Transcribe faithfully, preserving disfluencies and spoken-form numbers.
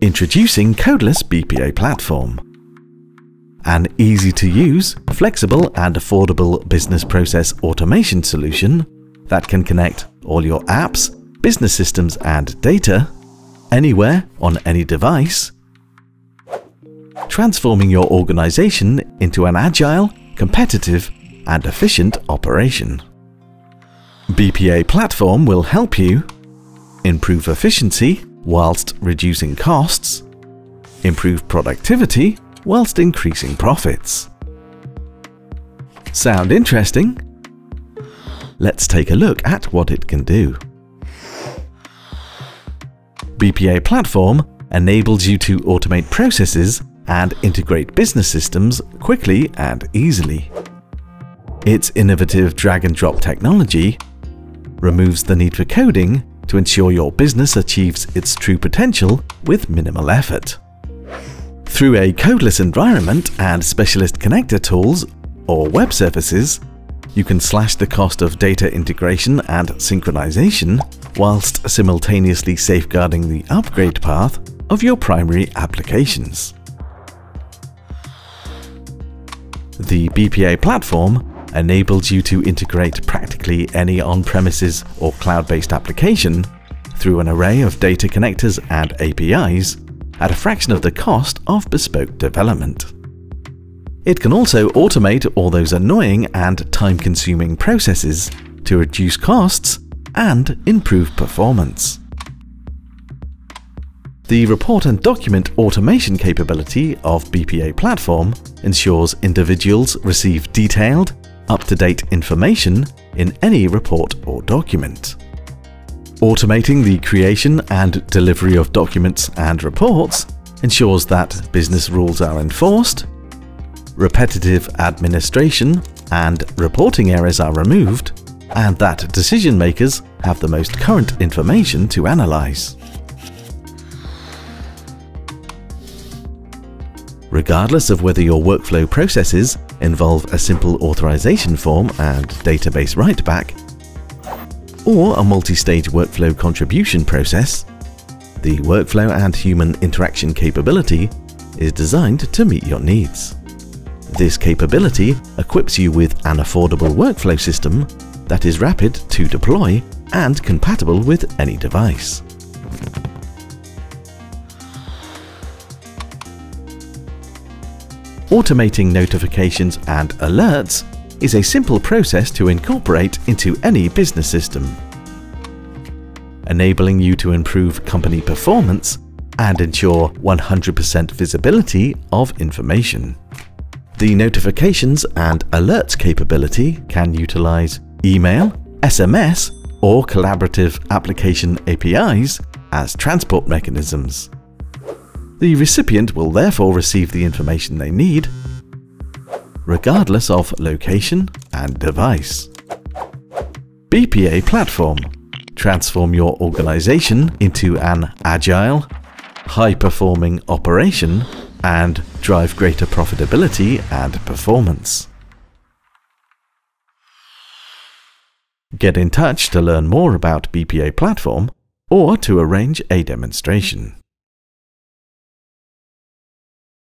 Introducing Codeless B P A Platform. An easy-to-use, flexible and affordable business process automation solution that can connect all your apps, business systems and data, anywhere on any device, transforming your organization into an agile, competitive and efficient operation. B P A Platform will help you improve efficiency whilst reducing costs, improve productivity whilst increasing profits. Sound interesting? Let's take a look at what it can do. B P A Platform enables you to automate processes and integrate business systems quickly and easily. Its innovative drag-and-drop technology removes the need for coding to ensure your business achieves its true potential with minimal effort. Through a codeless environment and specialist connector tools or web services, you can slash the cost of data integration and synchronization whilst simultaneously safeguarding the upgrade path of your primary applications. The B P A Platform enables you to integrate practically any on-premises or cloud-based application through an array of data connectors and A P Is at a fraction of the cost of bespoke development. It can also automate all those annoying and time-consuming processes to reduce costs and improve performance. The report and document automation capability of B P A Platform ensures individuals receive detailed, up-to-date information in any report or document. Automating the creation and delivery of documents and reports ensures that business rules are enforced, repetitive administration and reporting errors are removed, and that decision makers have the most current information to analyze. Regardless of whether your workflow processes involve a simple authorization form and database writeback, or a multi-stage workflow contribution process, the workflow and human interaction capability is designed to meet your needs. This capability equips you with an affordable workflow system that is rapid to deploy and compatible with any device. Automating notifications and alerts is a simple process to incorporate into any business system, enabling you to improve company performance and ensure one hundred percent visibility of information. The notifications and alerts capability can utilize email, S M S, or collaborative application A P Is as transport mechanisms. The recipient will therefore receive the information they need, regardless of location and device. B P A Platform. Transform your organization into an agile, high-performing operation and drive greater profitability and performance. Get in touch to learn more about B P A Platform or to arrange a demonstration.